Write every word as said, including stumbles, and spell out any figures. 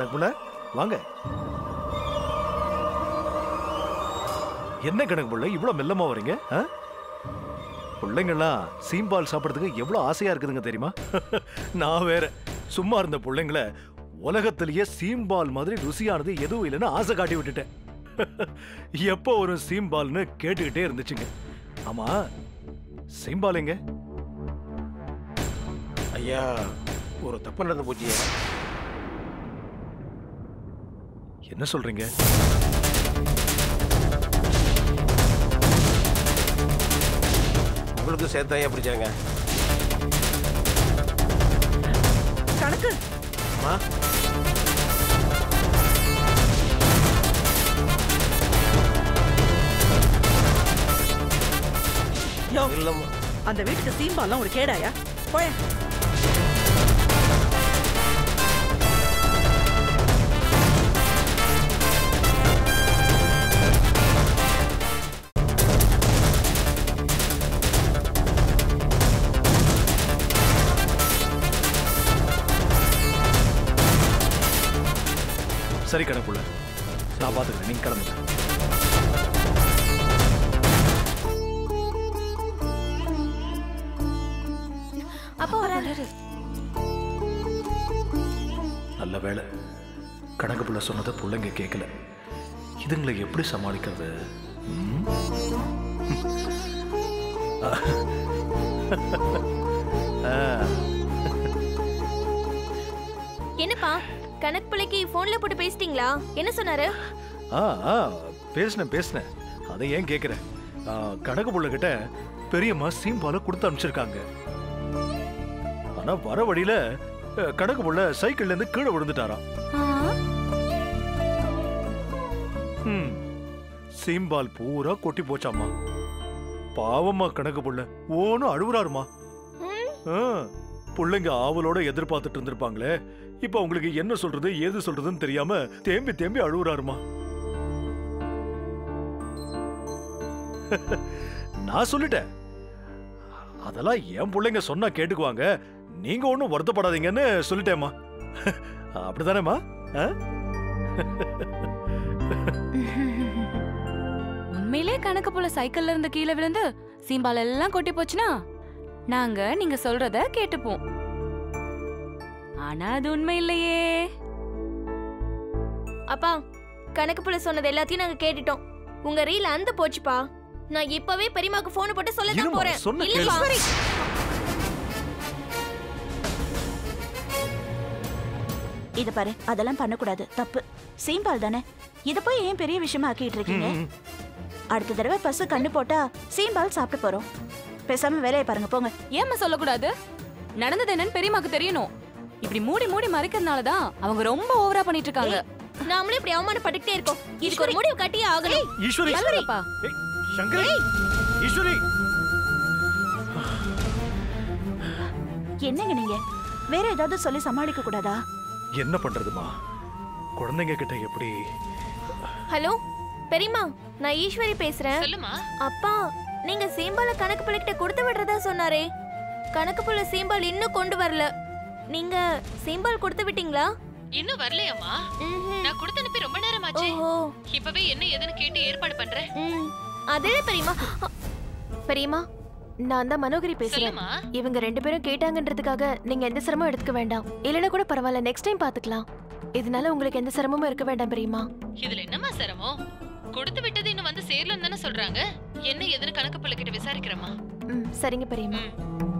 கணக்குப்புல வாங்க. என்ன கணக்குப்புல இவ்வளோ மெல்லமா வரீங்க? பிள்ளைங்கள்லாம் சீம்பால் சாப்பிட்றதுக்கு எவ்வளோ ஆசையாக இருக்குதுங்க தெரியுமா? நான் வேற சும்மா இருந்த பிள்ளைங்கள உலகத்திலேயே சீம்பால் மாதிரி ருசியானது எதுவும் இல்லைன்னு ஆசை காட்டி விட்டுட்டேன். எப்போ ஒரு சீம்பால்னு கேட்டுக்கிட்டே இருந்துச்சுங்க. ஆமா சீம்பால் எங்க? ஐயா ஒரு தப்பு நடந்து போச்சு. என்ன சொல்றீங்க? உங்களுக்கு சேர்த்தாயா பிடிச்சாங்க கணக்கு? ஆமா அந்த வீட்டுக்கு சீம்பால்லாம் ஒரு கேடாயா போய. சரி கணக்குள்ள நான் பார்த்துக்கிறேன், நீங்க கிளம்புங்க. நல்ல வேலை கணக்கு புள்ள சொன்னதை பிள்ளைங்க கேட்கல. இதுங்களை எப்படி சமாளிக்கிறது? என்னப்பா கணக்கு பிள்ளைக்கு போன்ல போட்டு பேசிட்டீங்களா? என்ன சொன்னாரு? பேசினேன் பேசினேன். அதை ஏன் கேட்கிறேன்? கணக்கு புள்ள கிட்ட பெரியம்மா சீம்பால கொடுத்து அனுப்பிச்சிருக்காங்க. ஆனா வர வழியில கணக்கு புள்ள சைக்கிள்ல இருந்து கீழே விழுந்துட்டாராம். சீம்பால் பூரா கொட்டி போச்சாமா. பாவமா கணக்கு புள்ள ஓனு அழுவுறாருமா. பிள்ளைங்க ஆவலோட எதிர்பார்த்துட்டு இருந்திருப்பாங்களே, இப்ப அவங்களுக்கு என்ன சொல்றது ஏது சொல்றதுன்னு தெரியாம தேம்பி தேம்பி அழுவுறாருமா. நான் சொல்லிட்டேன் அதெல்லாம் என் பிள்ளைங்க சொன்னா கேட்டுக்குவாங்க, நீங்க ஒன்றும் வருத்தப்படாதீங்கன்னு சொல்லிட்டேம்மா. அப்படிதானேம்மா? உண்மையிலே கணக்கு போல சைக்கிள்ல இருந்து கீழே விழுந்து சீம்பால் எல்லாம் கொட்டி போச்சுனா நாங்க நீங்க சொல்றத கேட்டுப்போம். ஆனா அது உண்மை இல்லையே. அப்பா கணக்கு போல சொன்னது எல்லாத்தையும் நாங்க கேட்டுட்டோம். உங்க ரீல் அந்த போச்சுப்பா. நான் இப்பவே பெரியமாக்கு போன் போட்டு சொல்லதான் போறேன். இத பாரு அதெல்லாம் பண்ணக்கூடாது, தப்பு. சீம்பால் தானே, இத போய் ஏன் பெரிய விஷயமா ஆக்கிட்டு இருக்கீங்க? அடுத்த தடவை பசு கண்ணு போட்டா சீம்பால் சாப்பிட்டு போறோம். பேசாம வேலையை பாருங்க போங்க. ஏமா சொல்லக்கூடாது? நடந்தது என்னன்னு பெரியமாக்கு தெரியணும். இப்படி மூடி மூடி மறைக்கிறதுனாலதான் அவங்க ரொம்ப ஓவரா பண்ணிட்டு இருக்காங்க. நாமளே இப்படி அவமானப்பட்டுக்கிட்டே இருக்கோம். இதுக்கு ஒரு முடிவு கட்டியே ஆகணும். ஈஸ்வரி சொல்லுப்பா. சங்கரி ஈஸ்வரி என்னங்க நீங்க வேற ஏதாவது சொல்லி சமாளிக்க கூடாதா? என்ன பண்றதுமா குழந்தைங்க கிட்ட எப்படி? ஹலோ பெரியமா நான் ஈஸ்வரி பேசுறேன். சொல்லுமா. அப்பா நீங்க சீம்பால கணக்கு பிள்ளைகிட்ட கொடுத்து விடுறதா சொன்னாரே, கணக்கு புள்ள சீம்பால் இன்னும் கொண்டு வரல. நீங்க சீம்பால் கொடுத்து விட்டீங்களா? இன்னும் வரலையம்மா. நான் கொடுத்து அனுப்பி ரொம்ப நேரம் ஆச்சு. இப்பவே என்ன ஏதுன்னு கேட்டு ஏற்பாடு பண்றேன். அதே பெரியமா. பெரியமா நான் தான் மனோகரி பேசுறேன். இவங்க ரெண்டு பேரும் கேட்டாங்கன்றதுக்காக நீங்க எந்த சிரமம் எடுத்துக்க வேண்டாம். இல்லனா கூட பரவாயில்ல, நெக்ஸ்ட் டைம் பாத்துக்கலாம். இதனால உங்களுக்கு எந்த சிரமமும் இருக்க வேண்டாம் பெரியமா. இதுல என்னமா சிரமம்? கொடுத்து விட்டது இன்னும் வந்து சேரலன்னு தான சொல்றாங்க. என்ன எதுன்னு கணக்கு பிள்ளைகிட்ட விசாரிக்கிறமா. ம் சரிங்க பெரியமா.